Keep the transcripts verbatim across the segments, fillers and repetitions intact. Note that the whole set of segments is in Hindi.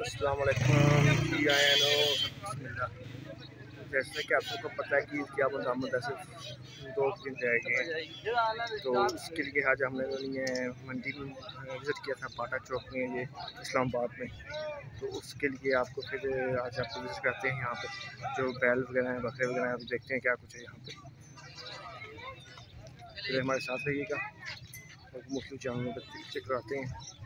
अस्सलाम। जैसे कि आप लोग को पता है कि क्या मुजामत ऐसे दो दिन रह गए, तो इसके लिए आज हम लोगों ने मंडी में विज़िट किया था बाटा चौक में, ये इस्लामाबाद में। तो उसके लिए आपको फिर आज आपको विज़िट करते हैं यहाँ पे, जो बैल वगैरह हैं, बकरे वगैरह हैं, आप देखते हैं क्या कुछ है यहाँ पे। फिर हमारे साथ रहिएगा और मुस्लिम जानवरों को चेक कराते हैं।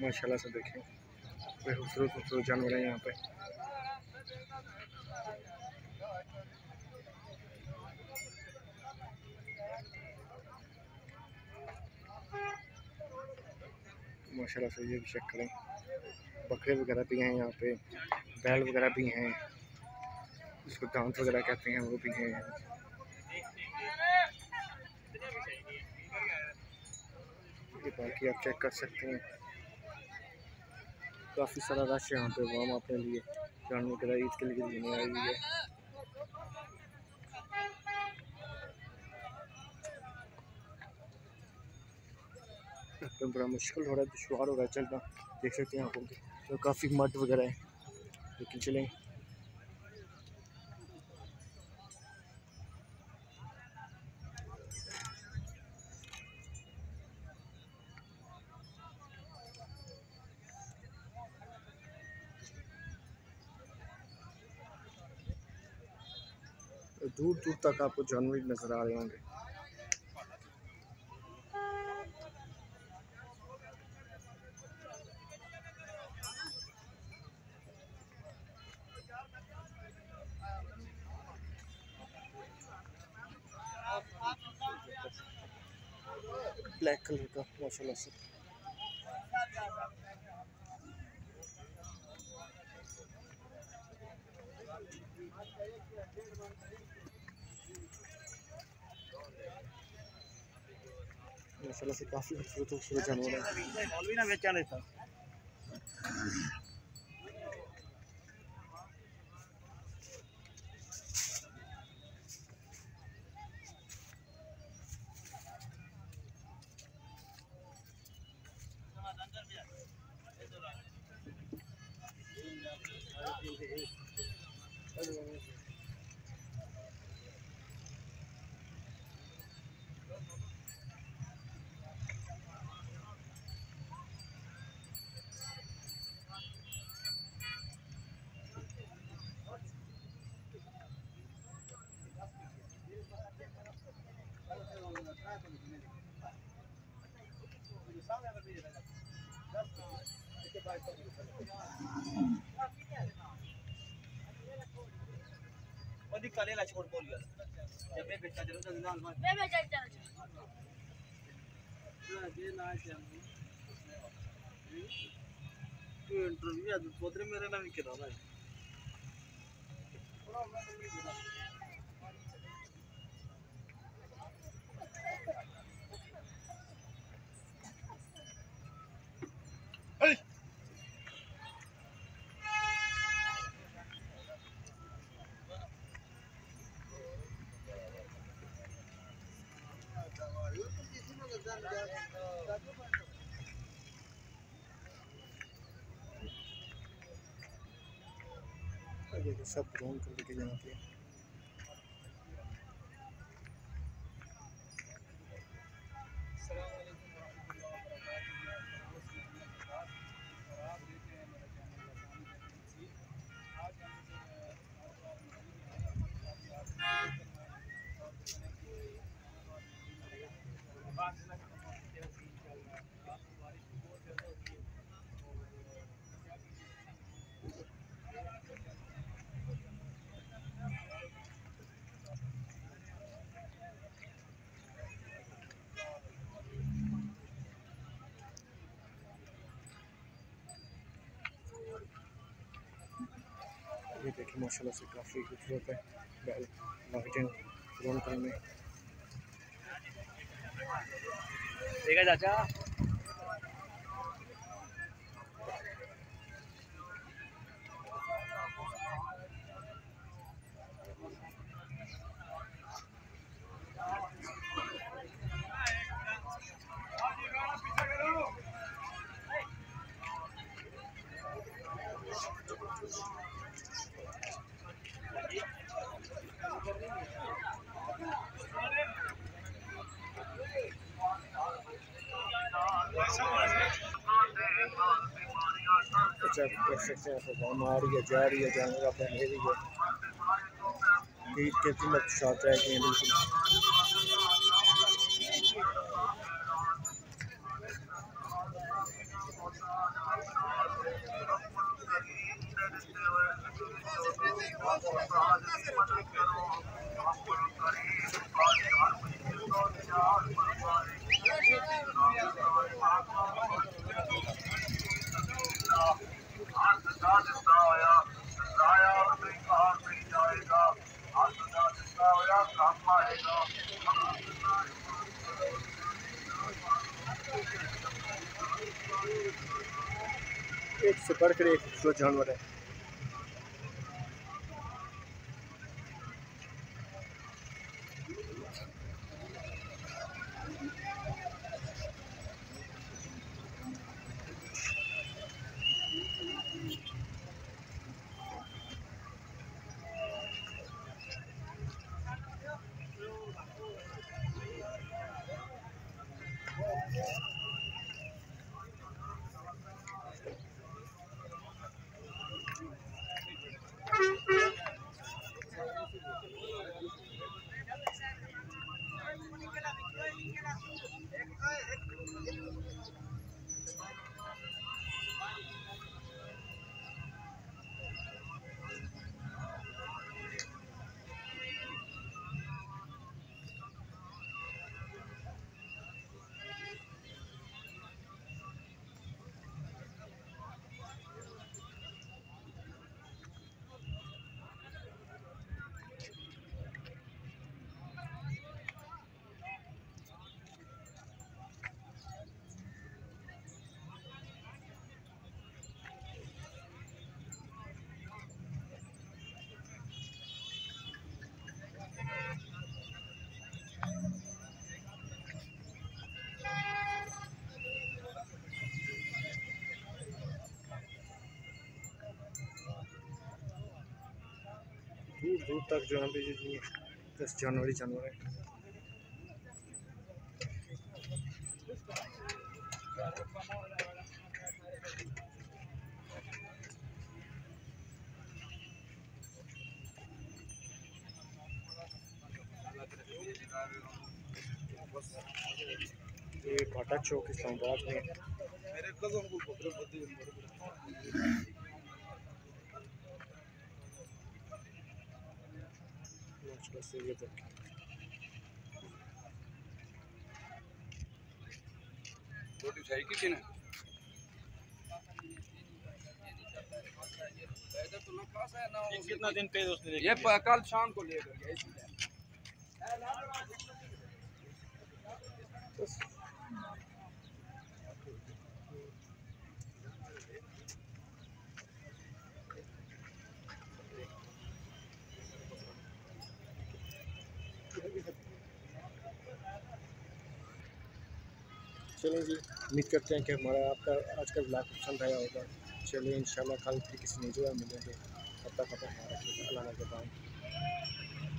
माशाल्लाह से देखें, बड़े खूबसूरत खूबसूरत जानवर हैं यहाँ पे। माशाल्लाह से ये भी चेक करें, बकरे वगैरह भी हैं यहाँ पे, बैल वगैरह भी हैं, इसको दांत वगैरह कहते हैं, वो भी हैं। ये बाकी आप चेक कर सकते हैं, काफ़ी सारा रश यहाँ पे वाम अपने लिए जानवर वगैरह ईद के लिए लेने आई हुई है। तो बड़ा मुश्किल हो रहा है, दुश्वार हो रहा है चलना, देख सकते हैं आप लोग। तो काफ़ी मड वगैरह है, लेकिन चलें। तो दूर दूर तक आपको जानवर नजर आ रहे होंगे। ब्लैक कलर का माशाल्लाह से माशाल्लाह से काफी खूबसूरत खूबसूरत जानवर है। कालेला छोड़ बोल गया जब मैं बेटा चलो तो नाल मार मैं मैं चल चल चल ये ना चल तू इंटरव्यू आज पोदरे मेरे नाम के रहा है थोड़ा मैं तुम्हें बता सब ब्राउन कलर के यहाँ पे देखें माशाल्लाह से काफ़ी खूबसूरत है, बैल लाइटें रॉन्ग टाइम में ठीक है चाचा। अच्छा देख सकते हैं परफॉर्म आ रही है, जा रही है, जाने का पहन रही है, बीच के दिन चाहता है कि एक से बढ़कर एक खूबसूरत जानवर है। दूर दूर तक जो हमें दस जानवर ही जानवर है। ये भाटा चौक इस्लामाबाद में से ये तक छोटी साइज की थी ना, पैदा तो ना पास है ना कितना दिन पे उसने देखी ये कल शाम को ले गया इसलिए। चलें जी, उम्मीद करते हैं कि हमारा आपका आज का ब्लॉग पसंद आया होगा। चलिए इंशाल्लाह कल फिर किसी नई जगह मिलेंगे, तब तक अपना ख्याल रखिएगा। अल्लाह के बाद।